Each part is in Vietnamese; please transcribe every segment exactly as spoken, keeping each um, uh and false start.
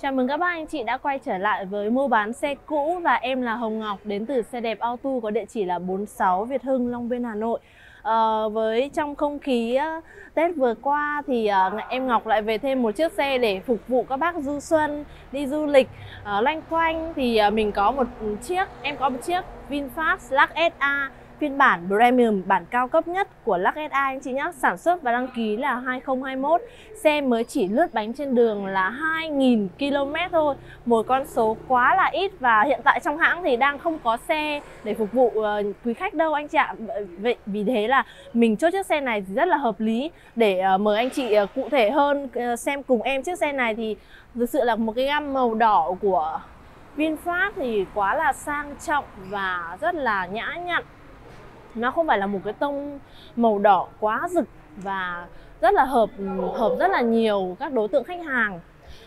Chào mừng các bác anh chị đã quay trở lại với mua bán xe cũ và em là Hồng Ngọc đến từ xe đẹp Auto có địa chỉ là bốn mươi sáu Việt Hưng, Long Biên, Hà Nội. À, với trong không khí Tết vừa qua thì uh, em Ngọc lại về thêm một chiếc xe để phục vụ các bác du xuân, đi du lịch, uh, loanh quanh. Thì uh, mình có một chiếc, em có một chiếc VinFast Lux ét a phiên bản Premium, bản cao cấp nhất của Lux ét a anh chị nhé. Sản xuất và đăng ký là hai không hai mốt. Xe mới chỉ lướt bánh trên đường là hai nghìn ki lô mét thôi. Một con số quá là ít và hiện tại trong hãng thì đang không có xe để phục vụ uh, quý khách đâu anh chị ạ. Vậy vì thế là mình chốt chiếc xe này rất là hợp lý để uh, mời anh chị uh, cụ thể hơn uh, xem cùng em chiếc xe này. Thì thực sự là một cái gam màu đỏ của VinFast thì quá là sang trọng và rất là nhã nhặn. Nó không phải là một cái tông màu đỏ quá rực và rất là hợp hợp rất là nhiều các đối tượng khách hàng.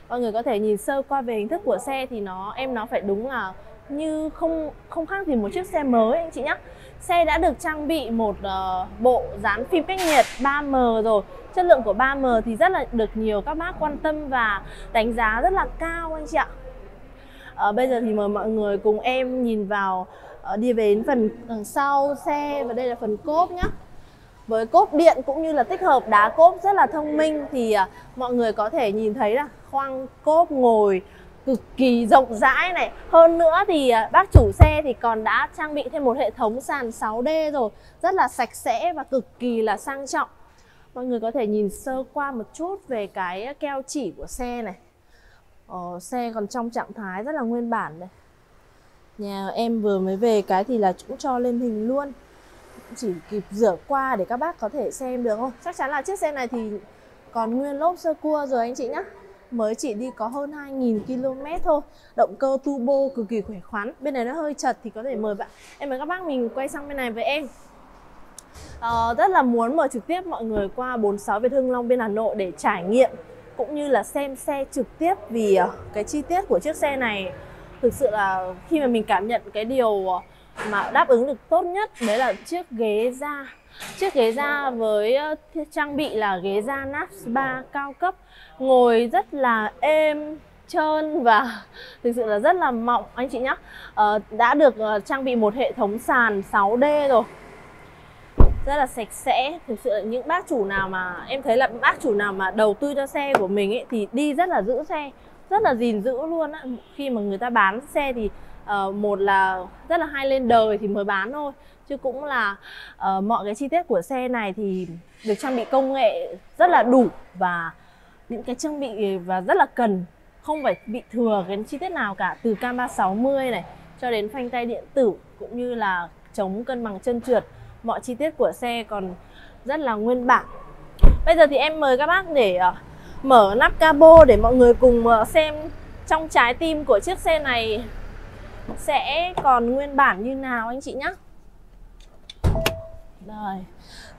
Mọi người có thể nhìn sơ qua về hình thức của xe thì nó em nó phải đúng là như không không khác gì một chiếc xe mới anh chị nhé. Xe đã được trang bị một uh, bộ dán phim cách nhiệt ba M rồi. Chất lượng của ba M thì rất là được nhiều các bác quan tâm và đánh giá rất là cao anh chị ạ. Uh, bây giờ thì mời mọi người cùng em nhìn vào đi về đến phần đằng sau xe, và đây là phần cốp nhé. Với cốp điện cũng như là tích hợp đá cốp rất là thông minh thì mọi người có thể nhìn thấy là khoang cốp ngồi cực kỳ rộng rãi này. Hơn nữa thì bác chủ xe thì còn đã trang bị thêm một hệ thống sàn sáu D rồi, rất là sạch sẽ và cực kỳ là sang trọng. Mọi người có thể nhìn sơ qua một chút về cái keo chỉ của xe này. Ờ, xe còn trong trạng thái rất là nguyên bản này. Nhà em vừa mới về cái thì là cũng cho lên hình luôn. Chỉ kịp rửa qua để các bác có thể xem được không? Chắc chắn là chiếc xe này thì còn nguyên lốp sơ cua rồi anh chị nhé. Mới chỉ đi có hơn hai nghìn ki lô mét thôi. Động cơ turbo cực kỳ khỏe khoắn. Bên này nó hơi chật thì có thể mời bạn em mời các bác mình quay sang bên này với em. Ờ, rất là muốn mời trực tiếp mọi người qua bốn mươi sáu Việt Hưng, Long Biên, Hà Nội để trải nghiệm cũng như là xem xe trực tiếp, vì cái chi tiết của chiếc xe này thực sự là khi mà mình cảm nhận cái điều mà đáp ứng được tốt nhất đấy là chiếc ghế da. Chiếc ghế da với trang bị là ghế da Nappa cao cấp, ngồi rất là êm, trơn và thực sự là rất là mỏng anh chị nhé. À, đã được trang bị một hệ thống sàn sáu D rồi. Rất là sạch sẽ, thực sự là những bác chủ nào mà em thấy là bác chủ nào mà đầu tư cho xe của mình ấy, thì đi rất là giữ xe, rất là gìn giữ luôn á. Khi mà người ta bán xe thì uh, một là rất là hay lên đời thì mới bán thôi, chứ cũng là uh, mọi cái chi tiết của xe này thì được trang bị công nghệ rất là đủ và những cái trang bị và rất là cần, không phải bị thừa cái chi tiết nào cả, từ camera ba sáu mươi này cho đến phanh tay điện tử cũng như là chống cân bằng chân trượt. Mọi chi tiết của xe còn rất là nguyên bản. Bây giờ thì em mời các bác để uh, mở nắp cabo để mọi người cùng xem trong trái tim của chiếc xe này sẽ còn nguyên bản như nào anh chị nhé. Rồi,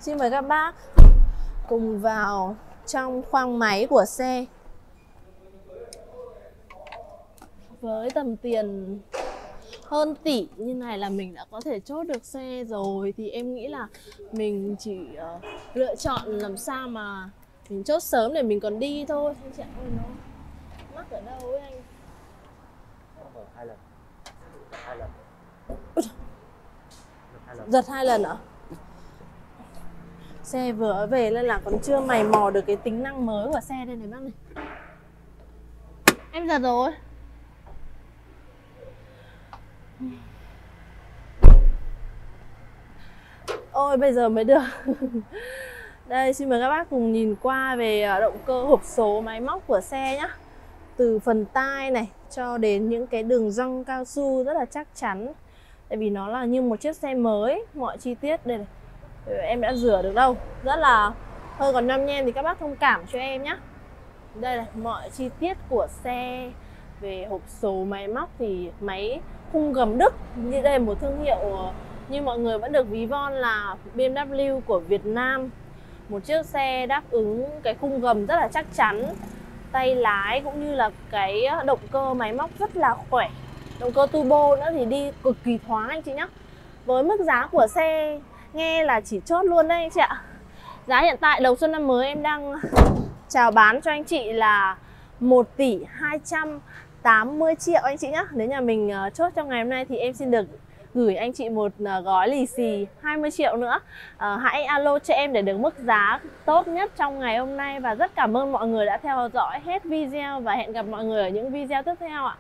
xin mời các bác cùng vào trong khoang máy của xe. Với tầm tiền hơn tỷ như này là mình đã có thể chốt được xe rồi, thì em nghĩ là mình chỉ uh, lựa chọn làm sao mà mình chốt sớm để mình còn đi thôi. Anh chị ạ, nó mắc ở đâu ấy anh? Giật hai lần. Giật hai lần. Giật hai lần ạ? Xe vừa về nên là còn chưa mày mò được cái tính năng mới của xe đây này bác này. Em giật rồi. Ôi bây giờ mới được. Đây, xin mời các bác cùng nhìn qua về động cơ, hộp số, máy móc của xe nhé. Từ phần tai này cho đến những cái đường răng cao su rất là chắc chắn. Tại vì nó là như một chiếc xe mới, mọi chi tiết đây này. Em đã rửa được đâu, rất là hơi còn nhom nhem thì các bác thông cảm cho em nhé. Đây là mọi chi tiết của xe. Về hộp số, máy móc thì máy khung gầm Đức. Như đây là một thương hiệu như mọi người vẫn được ví von là bê em vê của Việt Nam. Một chiếc xe đáp ứng cái khung gầm rất là chắc chắn, tay lái cũng như là cái động cơ, máy móc rất là khỏe. Động cơ turbo nữa thì đi cực kỳ thoáng anh chị nhé. Với mức giá của xe nghe là chỉ chốt luôn đấy anh chị ạ. Giá hiện tại đầu xuân năm mới em đang chào bán cho anh chị là một tỷ hai trăm tám mươi triệu anh chị nhé. Nếu nhà mình uh, chốt trong ngày hôm nay thì em xin được gửi anh chị một uh, gói lì xì hai mươi triệu nữa. uh, Hãy alo cho em để được mức giá tốt nhất trong ngày hôm nay. Và rất cảm ơn mọi người đã theo dõi hết video. Và hẹn gặp mọi người ở những video tiếp theo ạ.